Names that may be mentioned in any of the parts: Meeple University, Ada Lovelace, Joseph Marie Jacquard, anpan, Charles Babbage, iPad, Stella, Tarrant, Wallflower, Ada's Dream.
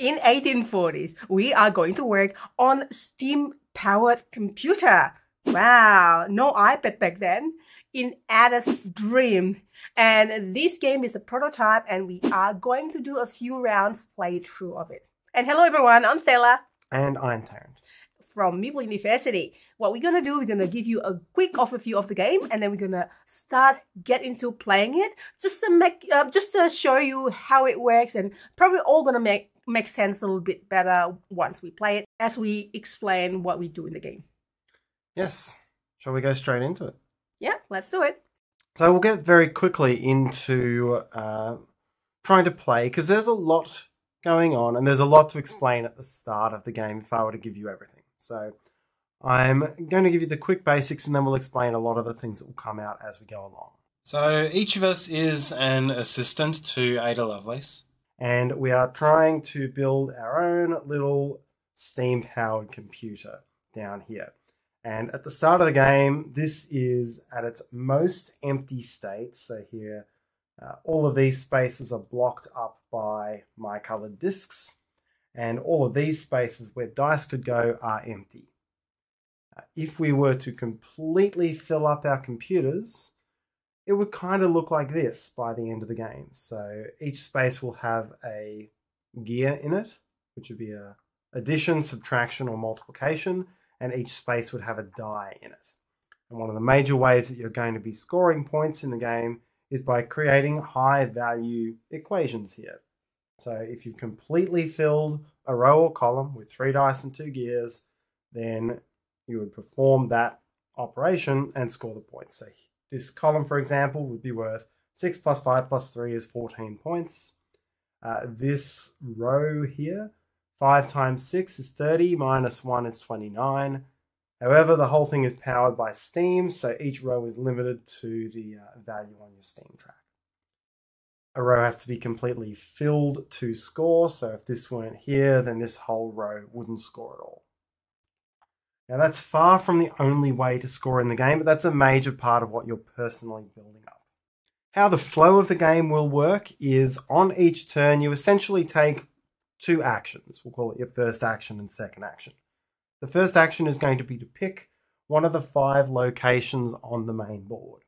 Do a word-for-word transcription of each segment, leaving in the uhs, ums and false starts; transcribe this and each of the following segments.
in eighteen forties, we are going to work on steam-powered computer. Wow, no iPad back then. In Ada's Dream. And this game is a prototype and we are going to do a few rounds playthrough of it. And hello everyone, I'm Stella. And I'm Tarrant. From Meeple University. What we're gonna do, we're gonna give you a quick overview of the game and then we're gonna start get into playing it just to make, uh, just to show you how it works, and probably all gonna make, make sense a little bit better once we play it as we explain what we do in the game. Yes, shall we go straight into it? Yeah, let's do it. So we'll get very quickly into uh, trying to play, because there's a lot going on and there's a lot to explain at the start of the game if I were to give you everything. So I'm going to give you the quick basics and then we'll explain a lot of the things that will come out as we go along. So each of us is an assistant to Ada Lovelace. And we are trying to build our own little steam-powered computer down here. And at the start of the game, this is at its most empty state. So here, uh, all of these spaces are blocked up by my coloured discs. And all of these spaces where dice could go are empty. Uh, if we were to completely fill up our computers, it would kind of look like this by the end of the game. So each space will have a gear in it, which would be a addition, subtraction, or multiplication. And each space would have a die in it. And one of the major ways that you're going to be scoring points in the game is by creating high value equations here. So if you've completely filled a row or column with three dice and two gears, then you would perform that operation and score the points. So this column, for example, would be worth six plus five plus three is fourteen points. Uh, this row here, five times six is thirty, minus one is twenty-nine. However, the whole thing is powered by steam, so each row is limited to the uh, value on your steam track. A row has to be completely filled to score, so if this weren't here, then this whole row wouldn't score at all. Now that's far from the only way to score in the game, but that's a major part of what you're personally building up. How the flow of the game will work is on each turn you essentially take two actions. We'll call it your first action and second action. The first action is going to be to pick one of the five locations on the main board.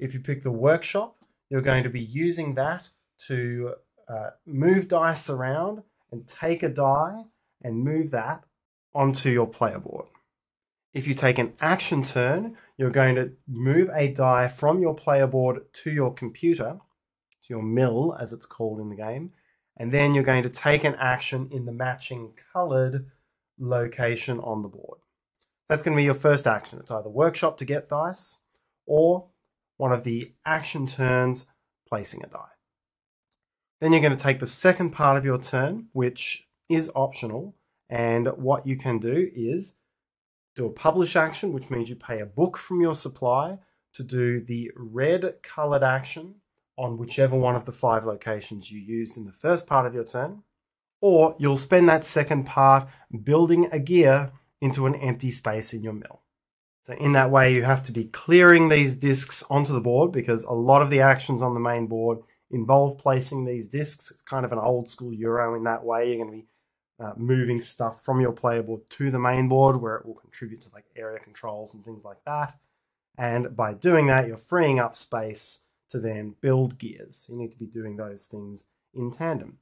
If you pick the workshop, you're going to be using that to uh, move dice around and take a die and move that onto your player board. If you take an action turn, you're going to move a die from your player board to your computer, to your mill as it's called in the game, and then you're going to take an action in the matching coloured location on the board. That's going to be your first action. It's either workshop to get dice or one of the action turns placing a die. Then you're going to take the second part of your turn, which is optional, and what you can do is do a publish action, which means you pay a book from your supply to do the red coloured action on whichever one of the five locations you used in the first part of your turn, or you'll spend that second part building a gear into an empty space in your mill. So in that way you have to be clearing these discs onto the board, because a lot of the actions on the main board involve placing these discs. It's kind of an old school Euro in that way. You're going to be uh, moving stuff from your player board to the main board where it will contribute to like area controls and things like that. And by doing that you're freeing up space to then build gears. You need to be doing those things in tandem.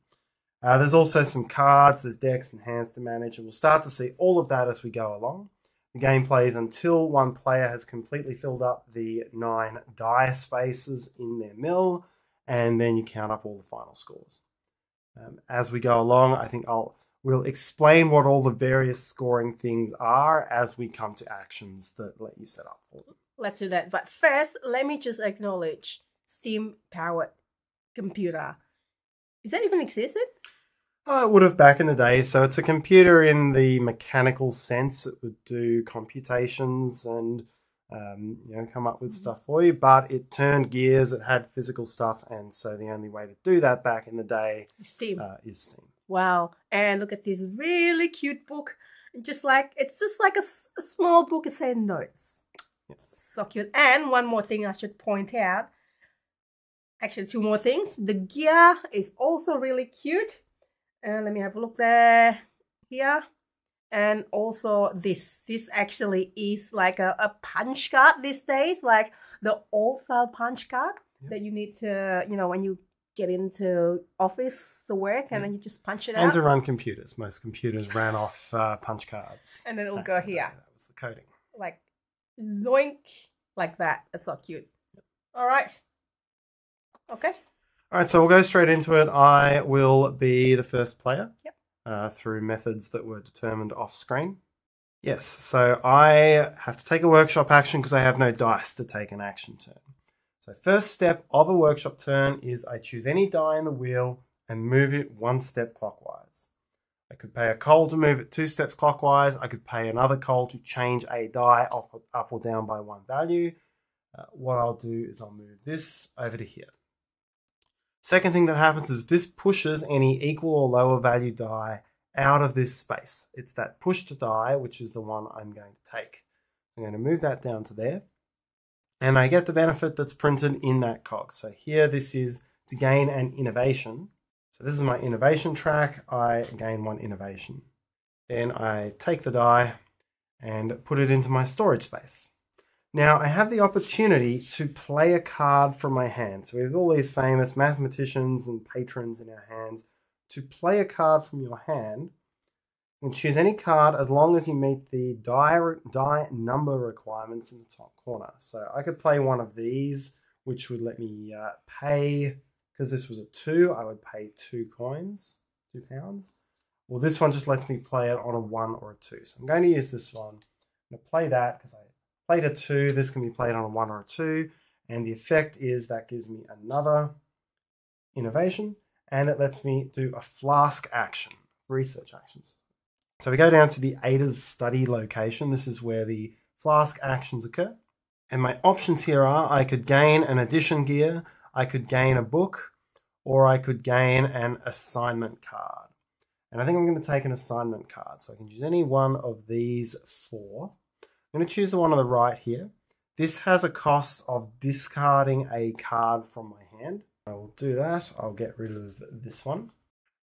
Uh, there's also some cards, there's decks and hands to manage, and we'll start to see all of that as we go along. The game plays until one player has completely filled up the nine die spaces in their mill, and then you count up all the final scores. Um, as we go along, I think I'll we'll explain what all the various scoring things are as we come to actions that let you set up for them. Let's do that, but first, let me just acknowledge steam-powered computer. Is that even existed? Oh, it would have back in the day. So it's a computer in the mechanical sense. It would do computations and um, you know, come up with stuff for you. But it turned gears. It had physical stuff. And so the only way to do that back in the day steam. Uh, is steam. Wow. And look at this really cute book. Just like It's just like a, a small book. It's saying notes. Yes. So cute. And one more thing I should point out. Actually, two more things. The gear is also really cute. And let me have a look there, here. And also this, this actually is like a, a punch card these days, like the old style punch card yep. that you need to, you know, when you get into office to work and yep. then you just punch it and out. And to run computers. Most computers ran off uh, punch cards. And then it'll go here. That was the coding. Like zoink, like that. That's so cute. Yep. All right. Okay. All right, so we'll go straight into it. I will be the first player. Yep. Uh, through methods that were determined off screen. Yes, so I have to take a workshop action because I have no dice to take an action turn. So first step of a workshop turn is I choose any die in the wheel and move it one step clockwise. I could pay a coal to move it two steps clockwise. I could pay another coal to change a die up, up or down by one value. Uh, what I'll do is I'll move this over to here. Second thing that happens is this pushes any equal or lower value die out of this space. It's that pushed die, which is the one I'm going to take. I'm going to move that down to there. And I get the benefit that's printed in that cog. So here this is to gain an innovation. So this is my innovation track. I gain one innovation. Then I take the die and put it into my storage space. Now, I have the opportunity to play a card from my hand. So we have all these famous mathematicians and patrons in our hands. To play a card from your hand, and choose any card as long as you meet the die, die number requirements in the top corner. So I could play one of these, which would let me uh, pay, because this was a two, I would pay two coins, two pounds. Well, this one just lets me play it on a one or a two. So I'm going to use this one. I'm going to play that because I... played a two, this can be played on a one or a two, and the effect is that gives me another innovation, and it lets me do a flask action, research actions. So we go down to the Ada's study location. This is where the flask actions occur, and my options here are I could gain an addition gear, I could gain a book, or I could gain an assignment card. And I think I'm going to take an assignment card, so I can choose any one of these four. I'm going to choose the one on the right here. This has a cost of discarding a card from my hand. I will do that. I'll get rid of this one.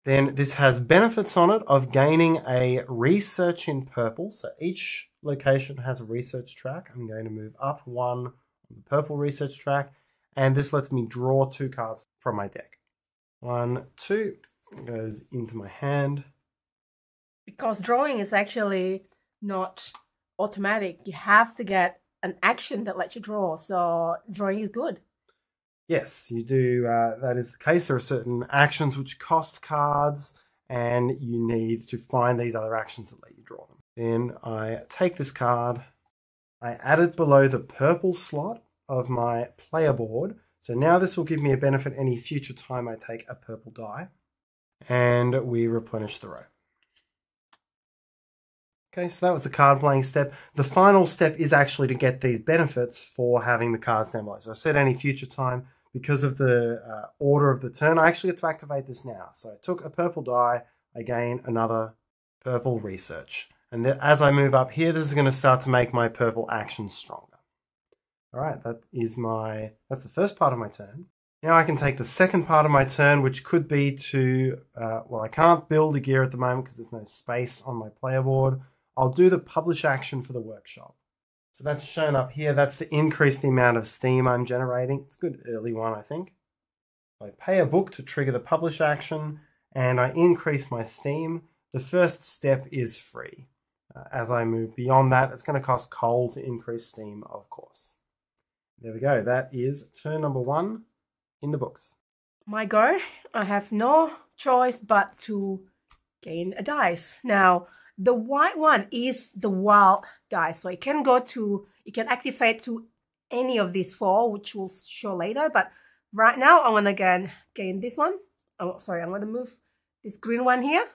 Then this has benefits on it of gaining a research in purple. So each location has a research track. I'm going to move up one on the purple research track. And this lets me draw two cards from my deck. One, two goes into my hand. Because drawing is actually not... automatic, you have to get an action that lets you draw, so drawing is good. Yes, you do. Uh, that is the case. There are certain actions which cost cards, and you need to find these other actions that let you draw them. Then I take this card, I add it below the purple slot of my player board, so now this will give me a benefit any future time I take a purple die, and we replenish the row. Okay, so that was the card playing step. The final step is actually to get these benefits for having the cards down below. So I said any future time, because of the uh, order of the turn, I actually get to activate this now. So I took a purple die, I gain another purple research. And as I move up here, this is going to start to make my purple action stronger. All right, that is my, that's the first part of my turn. Now I can take the second part of my turn, which could be to, uh, well, I can't build a gear at the moment because there's no space on my player board. I'll do the publish action for the workshop. So that's shown up here. That's to increase the amount of steam I'm generating. It's a good early one, I think. I pay a book to trigger the publish action, and I increase my steam. The first step is free. Uh, as I move beyond that, it's going to cost coal to increase steam, of course. There we go. That is turn number one in the books. My go. I have no choice but to gain a dice. Now, the white one is the wild die, so it can go to, it can activate to any of these four, which we'll show later. But right now, I'm gonna again gain this one. Oh, sorry, I'm gonna move this green one here,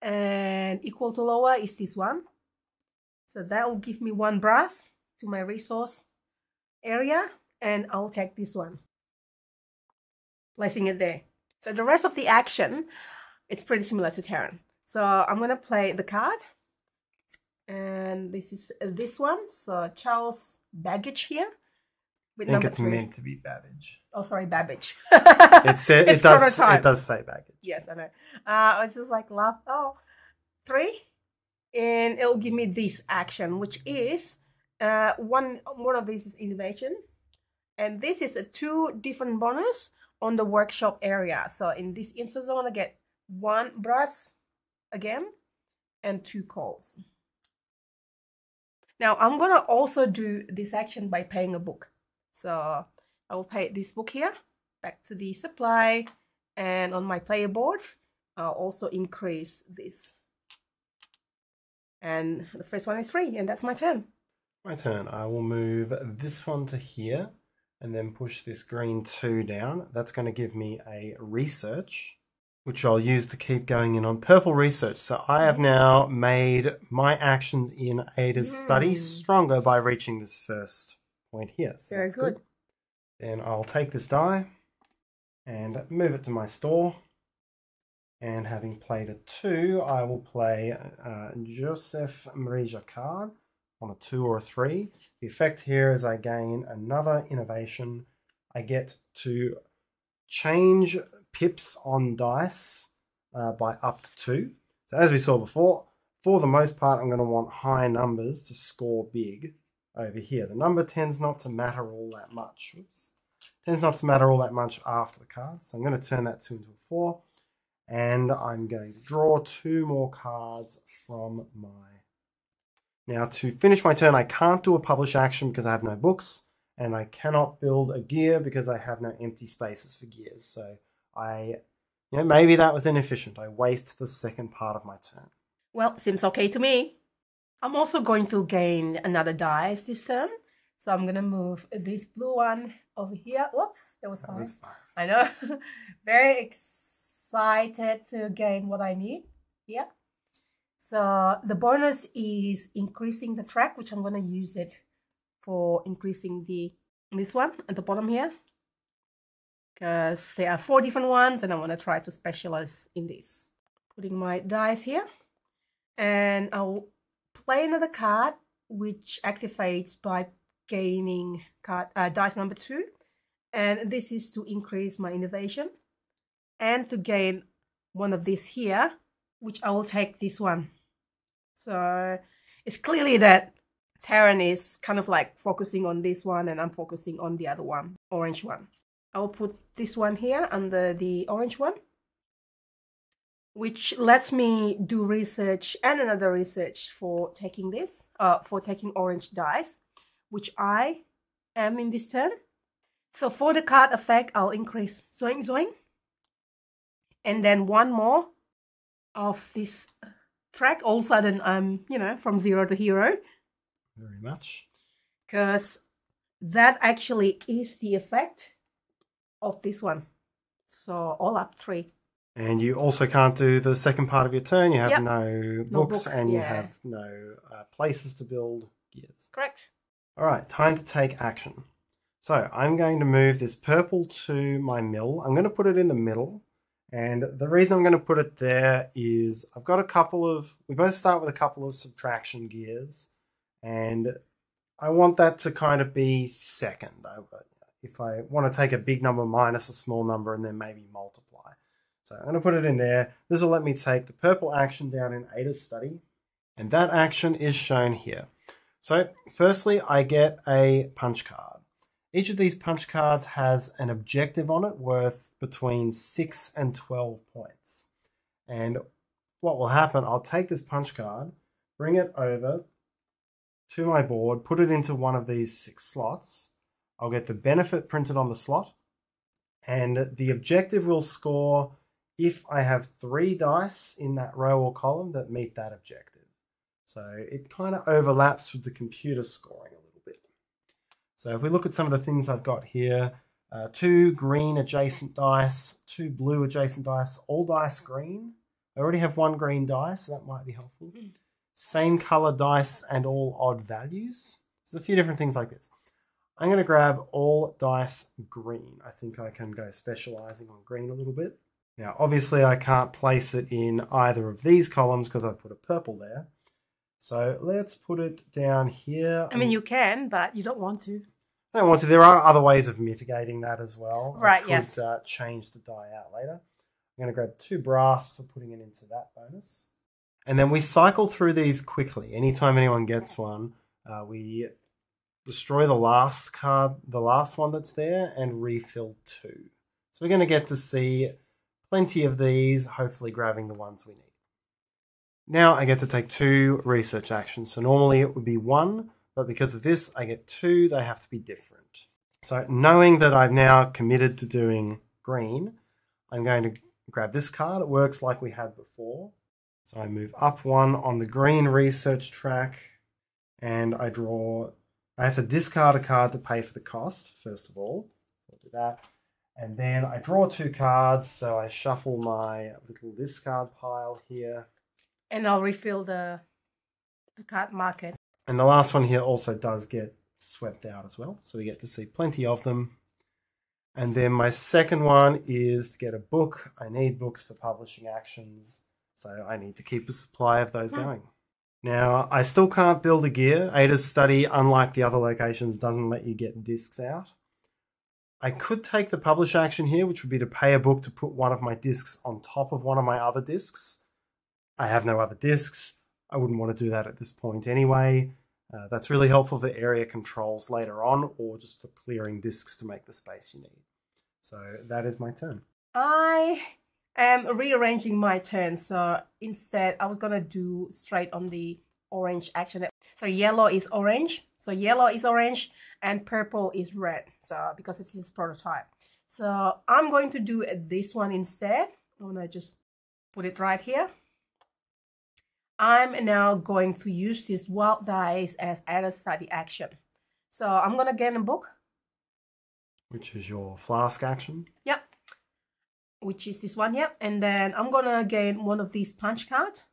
and equal to lower is this one. So that will give me one brass to my resource area, and I'll take this one, placing it there. So the rest of the action, it's pretty similar to Tarrant. So I'm going to play the card, and this is this one, so Charles Babbage here. with I think number it's three. Meant to be Babbage. Oh, sorry, Babbage. it says it does it does say Babbage. Yes, I know. Uh, I was just like laugh. Oh, three, and it'll give me this action, which is uh, one. One of these is innovation, and this is a two different bonus on the workshop area. So in this instance, I want to get one brass again and two coals. Now I'm gonna also do this action by paying a book. So I will pay this book here, back to the supply, and on my player board, I'll also increase this. And the first one is free, and that's my turn. My turn, I will move this one to here and then push this green two down. That's gonna give me a research, which I'll use to keep going in on purple research. So I have now made my actions in Ada's mm. study stronger by reaching this first point here. So Very that's good. good. Then I'll take this die and move it to my store. And having played a two, I will play uh, Joseph Marie Jacquard on a two or a three. The effect here is I gain another innovation. I get to change pips on dice uh, by up to two. So as we saw before, for the most part, I'm going to want high numbers to score big over here. The number tends not to matter all that much. Oops. Tends not to matter all that much after the card. So I'm going to turn that two into a four. And I'm going to draw two more cards from my... Now to finish my turn, I can't do a publish action because I have no books. And I cannot build a gear because I have no empty spaces for gears. So I, you know, maybe that was inefficient. I waste the second part of my turn. Well, seems okay to me. I'm also going to gain another dice this turn. So I'm going to move this blue one over here. Whoops, that was, that five. was five. I know. Very excited to gain what I need here. So the bonus is increasing the track, which I'm going to use it for increasing the this one at the bottom here. Because there are four different ones and I want to try to specialize in this. Putting my dice here. And I'll play another card which activates by gaining card uh, dice number two. And this is to increase my innovation. And to gain one of these here, which I will take this one. So it's clearly that Tarrant is kind of like focusing on this one and I'm focusing on the other one, orange one. I'll put this one here under the orange one, which lets me do research and another research for taking this, uh, for taking orange dice, which I am in this turn. So for the card effect, I'll increase zoing zoing. And then one more of this track. All of a sudden, I'm, you know, from zero to hero. Very much. Because that actually is the effect of this one. So all up three. And you also can't do the second part of your turn. You have yep. no books no book, and yeah. you have no uh, places to build gears. Correct. All right, time to take action. So I'm going to move this purple to my mill. I'm going to put it in the middle. And the reason I'm going to put it there is I've got a couple of, we both start with a couple of subtraction gears. And I want that to kind of be second. I would. If I want to take a big number minus a small number and then maybe multiply. So I'm going to put it in there. This will let me take the purple action down in Ada's study. And that action is shown here. So firstly, I get a punch card. Each of these punch cards has an objective on it worth between six and twelve points. And what will happen, I'll take this punch card, bring it over to my board, put it into one of these six slots. I'll get the benefit printed on the slot, and the objective will score if I have three dice in that row or column that meet that objective. So it kind of overlaps with the computer scoring a little bit. So if we look at some of the things I've got here, uh, two green adjacent dice, two blue adjacent dice, all dice green. I already have one green dice, so that might be helpful. Same color dice and all odd values. There's a few different things like this. I'm going to grab all dice green. I think I can go specializing on green a little bit. Now, obviously I can't place it in either of these columns because I've put a purple there. So let's put it down here. I mean, you can, but you don't want to. I don't want to. There are other ways of mitigating that as well. Right, I could, yes. Uh, change the die out later. I'm going to grab two brass for putting it into that bonus. And then we cycle through these quickly. Anytime anyone gets one, uh, we destroy the last card, the last one that's there, and refill two. So we're going to get to see plenty of these, hopefully grabbing the ones we need. Now I get to take two research actions. So normally it would be one, but because of this, I get two. They have to be different. So knowing that I've now committed to doing green, I'm going to grab this card. It works like we had before. So I move up one on the green research track, and I draw, I have to discard a card to pay for the cost, first of all. I'll do that. And then I draw two cards, so I shuffle my little discard pile here. And I'll refill the, the card market. And the last one here also does get swept out as well, so we get to see plenty of them. And then my second one is to get a book. I need books for publishing actions. So I need to keep a supply of those mm. going. Now, I still can't build a gear. Ada's study, unlike the other locations, doesn't let you get discs out. I could take the publish action here, which would be to pay a book to put one of my discs on top of one of my other discs. I have no other discs. I wouldn't want to do that at this point anyway. Uh, that's really helpful for area controls later on, or just for clearing discs to make the space you need. So that is my turn. I... I'm rearranging my turn, so instead I was going to do straight on the orange action. So yellow is orange, so yellow is orange, and purple is red, so because it's this prototype. So I'm going to do this one instead. I'm going to just put it right here. I'm now going to use this wild dice as Ada's study action. So I'm going to get a book. Which is your flask action? Yep. Which is this one, yep. And then I'm going to gain one of these punch cards.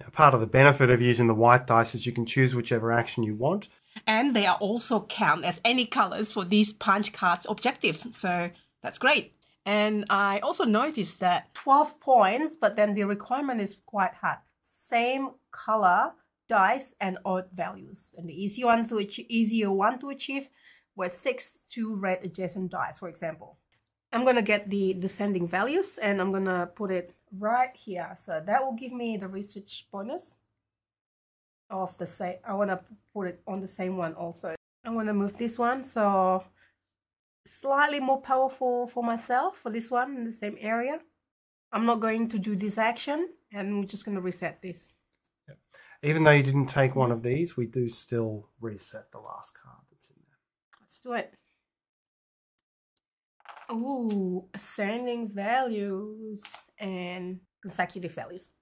Now, part of the benefit of using the white dice is you can choose whichever action you want. And they are also count as any colors for these punch cards objectives. So that's great. And I also noticed that twelve points, but then the requirement is quite hard. Same color, dice, and odd values. And the easier one to achieve, easier one to achieve were six to red adjacent dice, for example. I'm going to get the descending values, and I'm going to put it right here. So that will give me the research bonus of the same. I want to put it on the same one also. I want to move this one, so slightly more powerful for myself for this one in the same area. I'm not going to do this action, and we're just going to reset this. Yep. Even though you didn't take one of these, we do still reset the last card that's in there. Let's do it. Ooh, ascending values and consecutive values.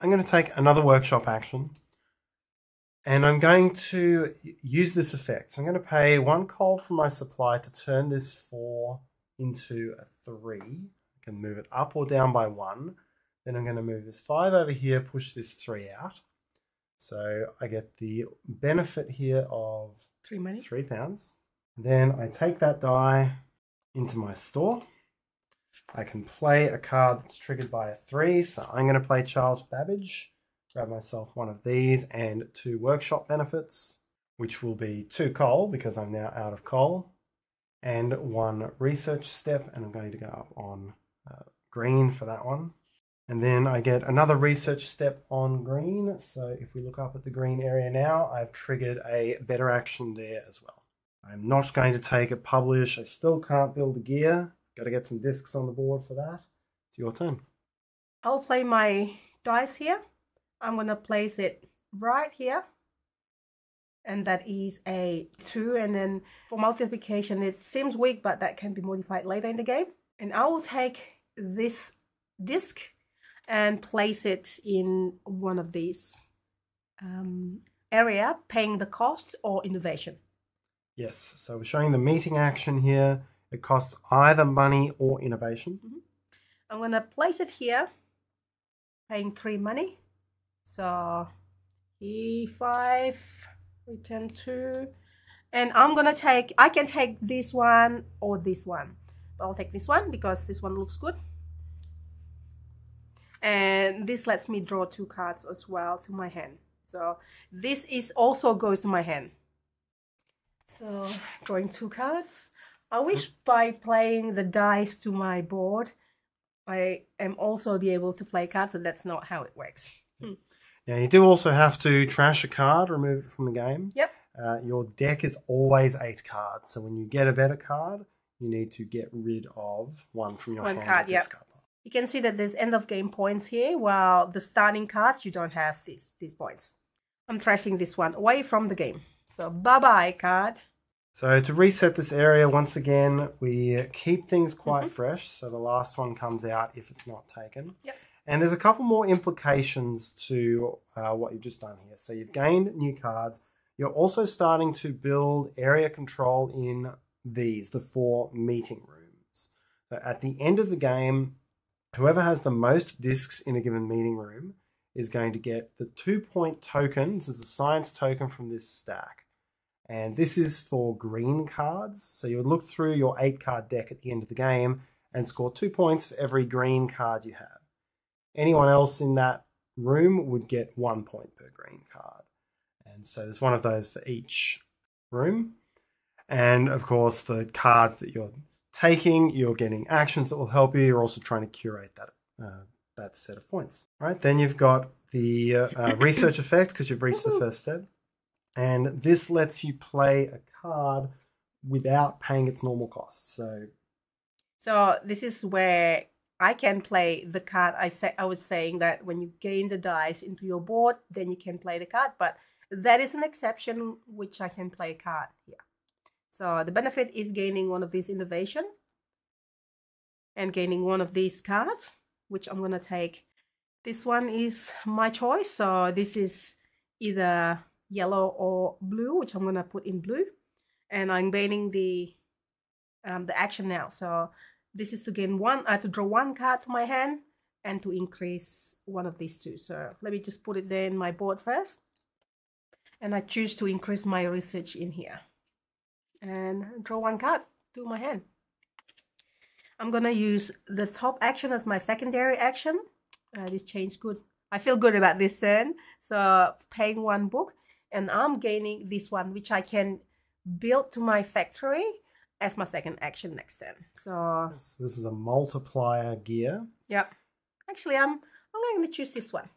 I'm going to take another workshop action, and I'm going to use this effect. So I'm going to pay one coal from my supply to turn this four into a three. I can move it up or down by one. Then I'm going to move this five over here, push this three out. So I get the benefit here of three, money. three pounds. Then I take that die into my store. I can play a card that's triggered by a three, so I'm going to play Charles Babbage, grab myself one of these and two workshop benefits, which will be two coal, because I'm now out of coal, and one research step, and I'm going to go up on uh, green for that one. And then I get another research step on green, so if we look up at the green area now, I've triggered a better action there as well. I'm not going to take a publish. I still can't build a gear. Got to get some discs on the board for that. It's your turn. I'll play my dice here. I'm going to place it right here. And that is a two. And then for multiplication, it seems weak, but that can be modified later in the game. And I will take this disc and place it in one of these um, area, paying the cost or innovation. Yes, so we're showing the meeting action here. It costs either money or innovation. Mm-hmm. I'm going to place it here, paying three money. So E five, return two. And I'm going to take, I can take this one or this one. But I'll take this one because this one looks good. And this lets me draw two cards as well to my hand. So this is also goes to my hand. So, drawing two cards. I wish by playing the dice to my board, I am also be able to play cards, and that's not how it works. Hmm. Now, you do also have to trash a card, remove it from the game. Yep. Uh, your deck is always eight cards, so when you get a better card, you need to get rid of one from your one hand. Card, yep. You can see that there's end of game points here, while the starting cards, you don't have these, these points. I'm trashing this one away from the game. So, bye-bye card. So to reset this area, once again, we keep things quite mm-hmm. fresh. So the last one comes out if it's not taken. Yep. And there's a couple more implications to uh, what you've just done here. So you've gained new cards. You're also starting to build area control in these, the four meeting rooms. So at the end of the game, whoever has the most discs in a given meeting room is going to get the two-point token. This is a science token from this stack. And this is for green cards. So you would look through your eight card deck at the end of the game and score two points for every green card you have. Anyone else in that room would get one point per green card. And so there's one of those for each room. And of course, the cards that you're taking, you're getting actions that will help you. You're also trying to curate that, uh, that set of points. All right, then you've got the uh, uh, research effect because you've reached the first step. And this lets you play a card without paying its normal cost. So, so this is where I can play the card. I say I was saying that when you gain the dice into your board, then you can play the card. But that is an exception, which I can play a card here. So the benefit is gaining one of these innovation and gaining one of these cards, which I'm going to take. This one is my choice. So this is either yellow or blue, which I'm going to put in blue, and I'm gaining the um, the action now. So this is to gain one, uh, to draw one card to my hand and to increase one of these two. So let me just put it there in my board first, and I choose to increase my research in here and draw one card to my hand. I'm going to use the top action as my secondary action. Uh, this change good. I feel good about this turn. So paying one book. And I'm gaining this one, which I can build to my factory as my second action next turn. So, so this is a multiplier gear. Yep. Actually, I'm I'm going to choose this one.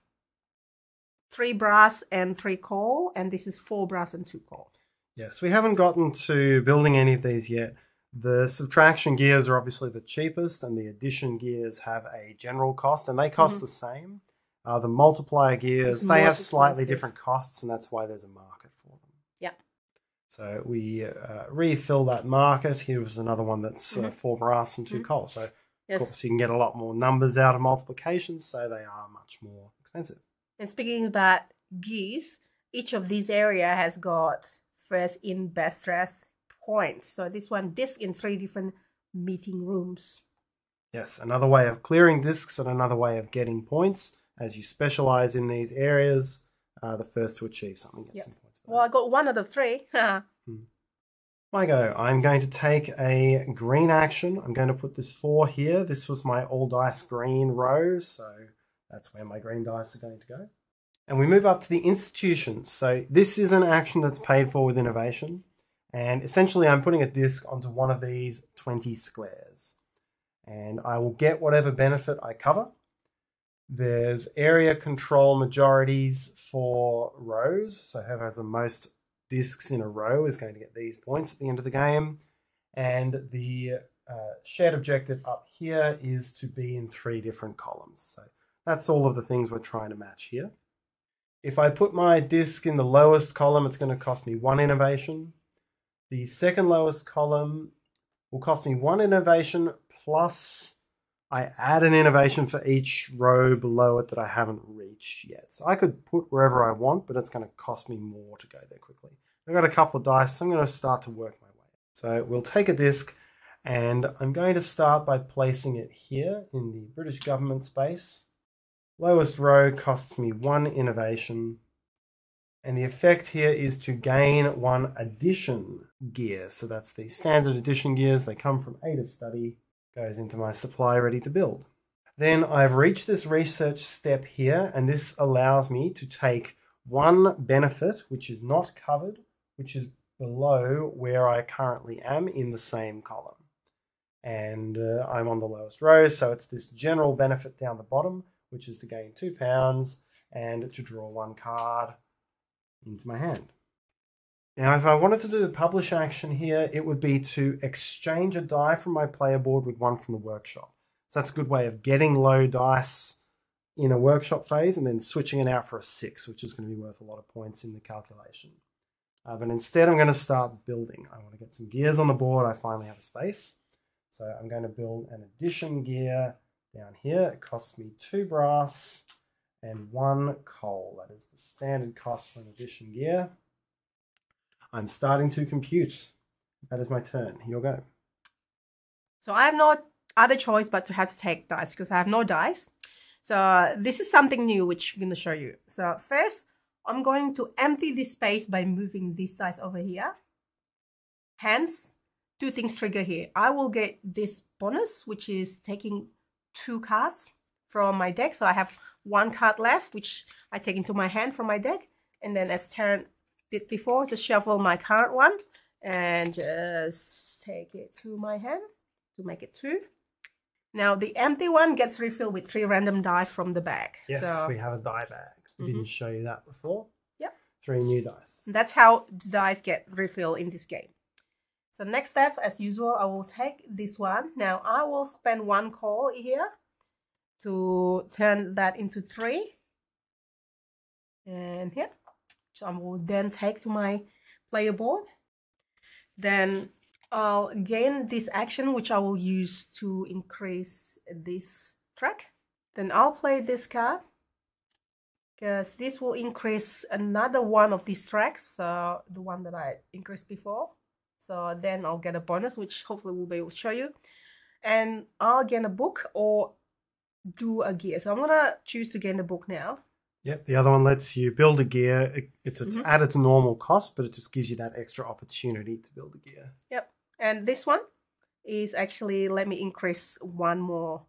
Three brass and three coal, and this is four brass and two coal. Yes, we haven't gotten to building any of these yet. The subtraction gears are obviously the cheapest, and the addition gears have a general cost, and they cost mm-hmm. the same. Uh, the multiplier gears, they have slightly different costs, and that's why there's a market for them. Yeah. So we uh, refill that market. Here was another one that's mm-hmm. uh, four brass and two mm-hmm. coal. So, yes. Of course, you can get a lot more numbers out of multiplications, so they are much more expensive. And speaking about gears, each of these area has got first in best dressed points. So this one, disc in three different meeting rooms. Yes, another way of clearing discs and another way of getting points. As you specialize in these areas, uh, the first to achieve something gets yep. some points. Well, I got one out of three. hmm. My go. I'm going to take a green action. I'm going to put this four here. This was my all dice green row, so that's where my green dice are going to go. And we move up to the institutions. So this is an action that's paid for with innovation. And essentially, I'm putting a disc onto one of these twenty squares. And I will get whatever benefit I cover. There's area control majorities for rows. So whoever has the most discs in a row is going to get these points at the end of the game. And the uh, shared objective up here is to be in three different columns. So that's all of the things we're trying to match here. If I put my disc in the lowest column, it's going to cost me one innovation. The second lowest column will cost me one innovation plus I add an innovation for each row below it that I haven't reached yet. So I could put wherever I want, but it's going to cost me more to go there quickly. I've got a couple of dice, so I'm going to start to work my way. So we'll take a disc, and I'm going to start by placing it here in the British government space. Lowest row costs me one innovation. And the effect here is to gain one addition gear. So that's the standard addition gears. They come from Ada's Study. Goes into my supply ready to build. Then I've reached this research step here, and this allows me to take one benefit, which is not covered, which is below where I currently am in the same column. And uh, I'm on the lowest row, so it's this general benefit down the bottom, which is to gain two pounds and to draw one card into my hand. Now, if I wanted to do the publish action here, it would be to exchange a die from my player board with one from the workshop. So that's a good way of getting low dice in a workshop phase and then switching it out for a six, which is going to be worth a lot of points in the calculation. Uh, but instead, I'm going to start building. I want to get some gears on the board. I finally have a space. So I'm going to build an addition gear down here. It costs me two brass and one coal. That is the standard cost for an addition gear. I'm starting to compute. That is my turn. Here you go. So I have no other choice but to have to take dice because I have no dice. So this is something new which I'm going to show you. So first, I'm going to empty this space by moving these dice over here. Hence, two things trigger here. I will get this bonus, which is taking two cards from my deck. So I have one card left, which I take into my hand from my deck. And then as Tarrant did before, just shuffle my current one and just take it to my hand to make it two. Now the empty one gets refilled with three random dice from the bag. Yes, so we have a die bag. We mm-hmm. didn't show you that before. Yep. Three new dice. And that's how the dice get refilled in this game. So next step, as usual, I will take this one. Now I will spend one coal here to turn that into three. And here. So I will then take to my player board. Then I'll gain this action, which I will use to increase this track. Then I'll play this card, because this will increase another one of these tracks, so the one that I increased before. So then I'll get a bonus, which hopefully we'll be able to show you. And I'll gain a book or do a gear. So I'm going to choose to gain the book now. Yep, the other one lets you build a gear. It, it's it's mm-hmm. at its normal cost, but it just gives you that extra opportunity to build a gear. Yep, and this one is actually let me increase one more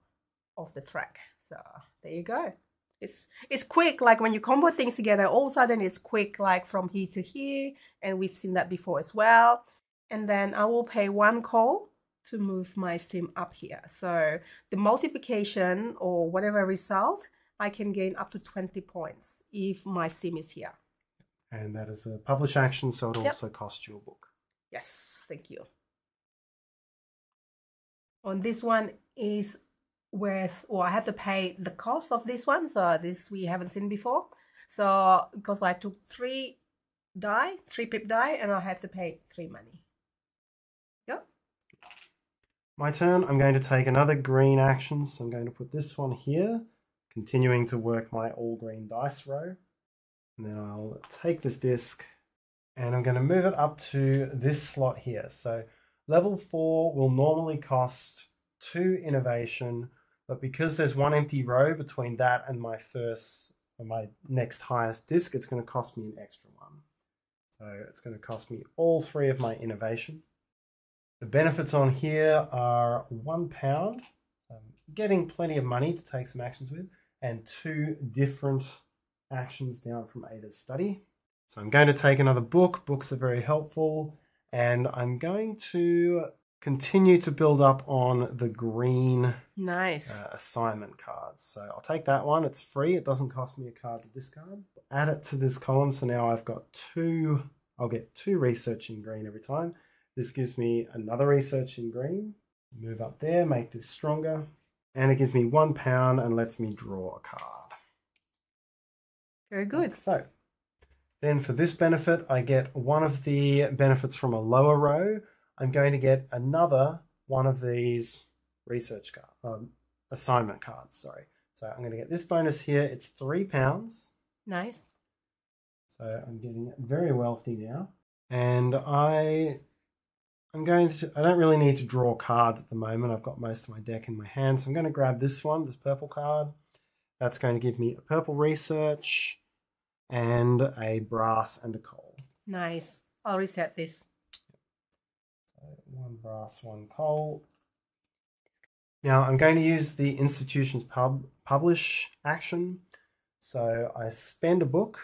of the track. So there you go. It's it's quick, like when you combo things together, all of a sudden it's quick, like from here to here, and we've seen that before as well. And then I will pay one coal to move my steam up here. So the multiplication or whatever result, I can gain up to twenty points if my steam is here. And that is a publish action, so it'll yep. also cost you a book. Yes, thank you. On this one is worth, or I have to pay the cost of this one. So this we haven't seen before. So because I took three die, three pip die, and I have to pay three money. Yep. My turn, I'm going to take another green action. So I'm going to put this one here, continuing to work my all green dice row. And then I'll take this disc and I'm going to move it up to this slot here. So level four will normally cost two innovation, but because there's one empty row between that and my first or my next highest disc, it's going to cost me an extra one. So it's going to cost me all three of my innovation. The benefits on here are one pound. I'm getting plenty of money to take some actions with, and two different actions down from Ada's study. So I'm going to take another book. Books are very helpful. And I'm going to continue to build up on the green nice. uh, assignment cards. So I'll take that one. It's free. It doesn't cost me a card to discard. Add it to this column. So now I've got two. I'll get two research in green every time. This gives me another research in green. Move up there, make this stronger. And it gives me one pound and lets me draw a card. Very good. So then for this benefit, I get one of the benefits from a lower row. I'm going to get another one of these research card, um, assignment cards, sorry. So I'm going to get this bonus here. It's three pounds. Nice. So I'm getting very wealthy now. And I... I'm going to, I don't really need to draw cards at the moment. I've got most of my deck in my hand. So I'm going to grab this one, this purple card. That's going to give me a purple research and a brass and a coal. Nice. I'll reset this. So one brass, one coal. Now I'm going to use the institution's pub, publish action. So I spend a book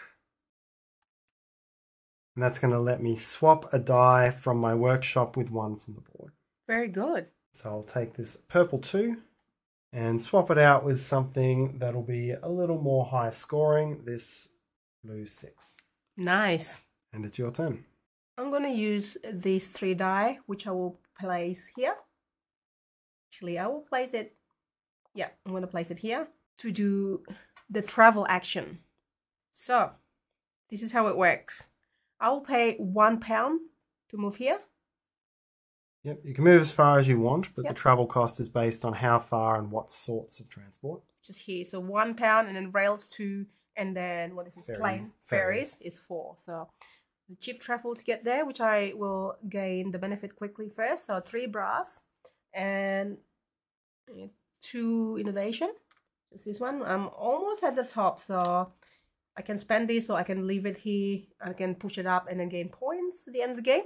And that's going to let me swap a die from my workshop with one from the board. Very good. So I'll take this purple two and swap it out with something that'll be a little more high scoring, this blue six. Nice. And it's your turn. I'm going to use these three die, which I will place here. Actually, I will place it. Yeah, I'm going to place it here to do the travel action. So this is how it works. I will pay one pound to move here. Yep, you can move as far as you want, but yep. The travel cost is based on how far and what sorts of transport. Just here, so one pound, and then rails two, and then what is this? Ferries. Plane ferries is four. So the cheap travel to get there, which I will gain the benefit quickly first. So three brass and two innovation. Just this one. I'm almost at the top, so I can spend this, so I can leave it here. I can push it up and then gain points at the end of the game.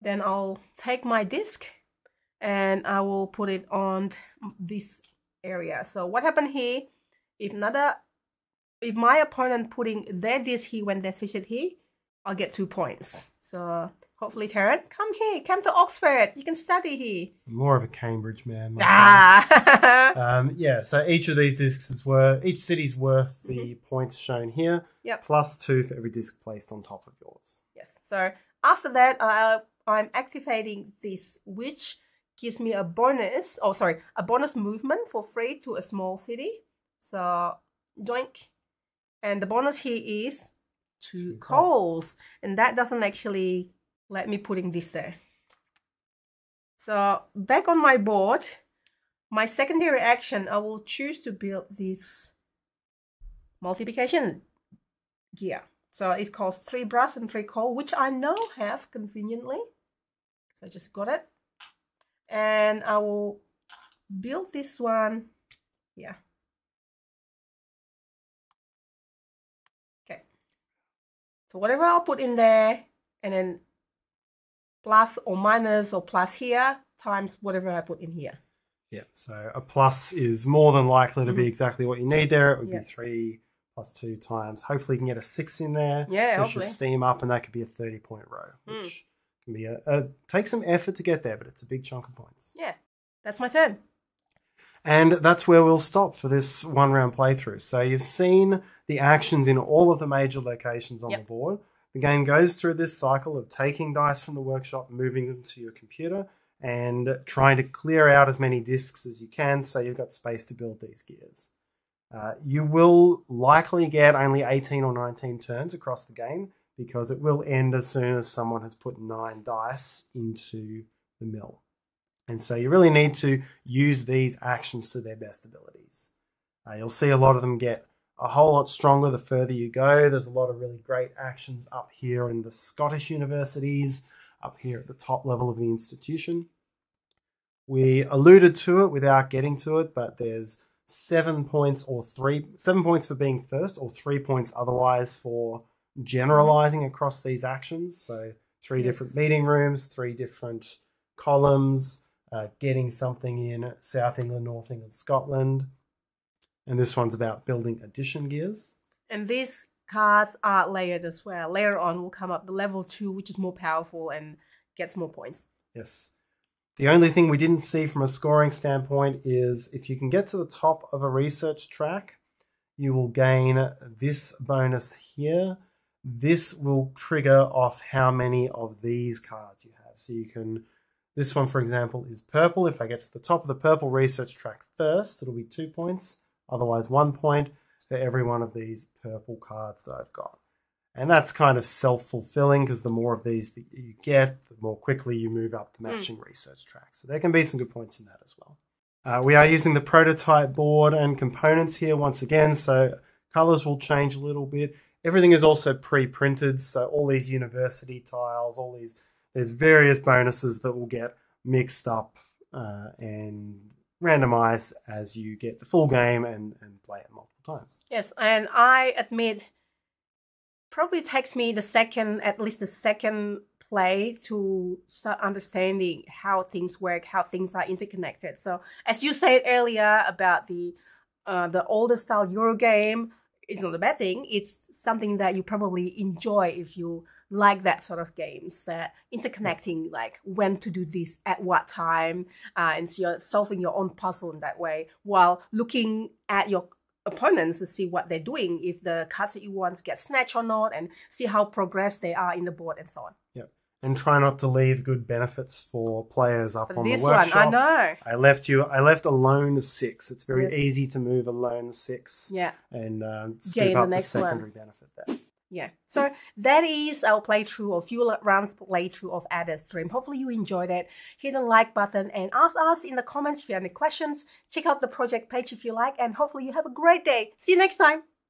Then I'll take my disc and I will put it on this area. So what happened here, if another, if my opponent putting their disc here when they fish it here, I'll get two points. So hopefully, Tarrant, come here, come to Oxford. You can study here. I'm more of a Cambridge man. Ah. um, yeah. So each of these discs is worth, each city's worth the mm-hmm. points shown here. Yep. Plus two for every disc placed on top of yours. Yes. So after that, I, I'm activating this, which gives me a bonus. Oh, sorry, a bonus movement for free to a small city. So doink, and the bonus here is two coals, and that doesn't actually let me putting this there. So back on my board, my secondary action, I will choose to build this multiplication gear. So it costs three brass and three coal, which I now have conveniently. So I just got it. And I will build this one here. Okay. So whatever I'll put in there, and then plus or minus or plus here times whatever I put in here. Yeah, so a plus is more than likely to mm-hmm. be exactly what you need there. It would yeah. be three plus two times. Hopefully you can get a six in there. Yeah, push your steam up, and that could be a thirty-point row, which mm. can be a, a... Take some effort to get there, but it's a big chunk of points. Yeah, that's my turn. And that's where we'll stop for this one-round playthrough. So you've seen the actions in all of the major locations on yep. the board. The game goes through this cycle of taking dice from the workshop, moving them to your computer, and trying to clear out as many discs as you can so you've got space to build these gears. Uh, you will likely get only eighteen or nineteen turns across the game because it will end as soon as someone has put nine dice into the mill. And so you really need to use these actions to their best abilities. Uh, you'll see a lot of them get a whole lot stronger the further you go. There's a lot of really great actions up here in the Scottish universities, up here at the top level of the institution. We alluded to it without getting to it, but there's seven points or three, seven points for being first, or three points otherwise for generalizing across these actions. So three yes. different meeting rooms, three different columns, uh, getting something in South England, North England, Scotland. And this one's about building addition gears. And these cards are layered as well. Later on will come up the level two, which is more powerful and gets more points. Yes. The only thing we didn't see from a scoring standpoint is if you can get to the top of a research track, you will gain this bonus here. This will trigger off how many of these cards you have. So you can... This one, for example, is purple. If I get to the top of the purple research track first, it'll be two points. Otherwise, one point for every one of these purple cards that I've got. And that's kind of self-fulfilling because the more of these that you get, the more quickly you move up the matching mm. research track. So there can be some good points in that as well. Uh, we are using the prototype board and components here once again, so colours will change a little bit. Everything is also pre-printed, so all these university tiles, all these, there's various bonuses that will get mixed up uh, and... randomize as you get the full game and, and play it multiple times. Yes, and I admit probably takes me the second, at least the second play to start understanding how things work, how things are interconnected. So as you said earlier about the uh, the older style Euro game, it's not a bad thing. It's something that you probably enjoy if you like that sort of games, that interconnecting, like when to do this at what time, uh, and so you're solving your own puzzle in that way while looking at your opponents to see what they're doing, if the cards that you want get snatched or not, and see how progressed they are in the board and so on. Yep. And try not to leave good benefits for players up for on this the workshop. One, I know. I left you. I left alone six. It's very yes. easy to move alone six. Yeah. And um, scoop Gain up the, next the secondary one. benefit there. Yeah. So that is our playthrough, a few rounds playthrough of Ada's Dream. Hopefully you enjoyed it. Hit the like button and ask us in the comments if you have any questions. Check out the project page if you like, and hopefully you have a great day. See you next time.